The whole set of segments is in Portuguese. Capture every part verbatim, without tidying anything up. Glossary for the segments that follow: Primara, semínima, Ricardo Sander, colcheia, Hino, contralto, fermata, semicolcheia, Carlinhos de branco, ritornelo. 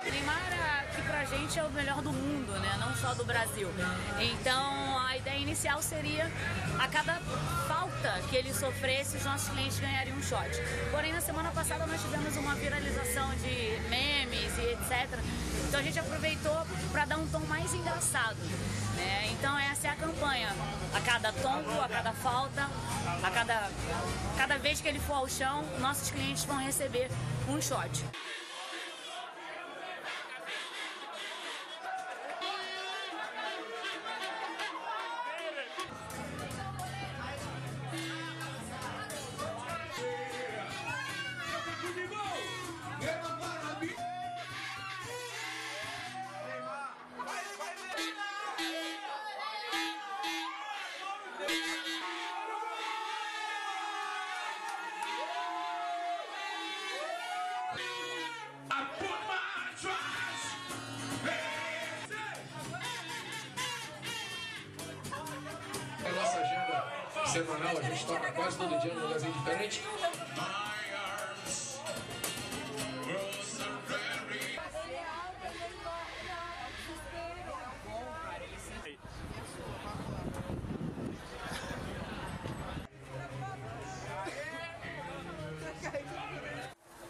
Primara, que pra gente é o melhor do mundo, né? Não só do Brasil. Então a ideia inicial seria, a cada falta que ele sofresse, os nossos clientes ganhariam um shot. Porém, na semana passada nós tivemos uma viralização de memes e etcétera. Então a gente aproveitou para dar um tom mais engraçado, né? Então essa é a campanha. A cada tombo, a cada falta, a cada, cada vez que ele for ao chão, nossos clientes vão receber um shot. A nossa agenda semanal, a gente toca quase todo dia num lugarzinho diferente.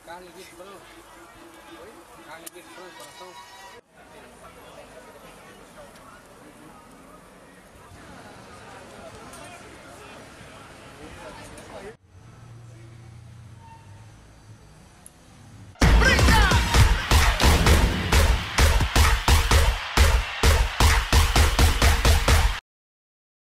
Carlinhos de branco. Oi? Carlinhos de branco, coração.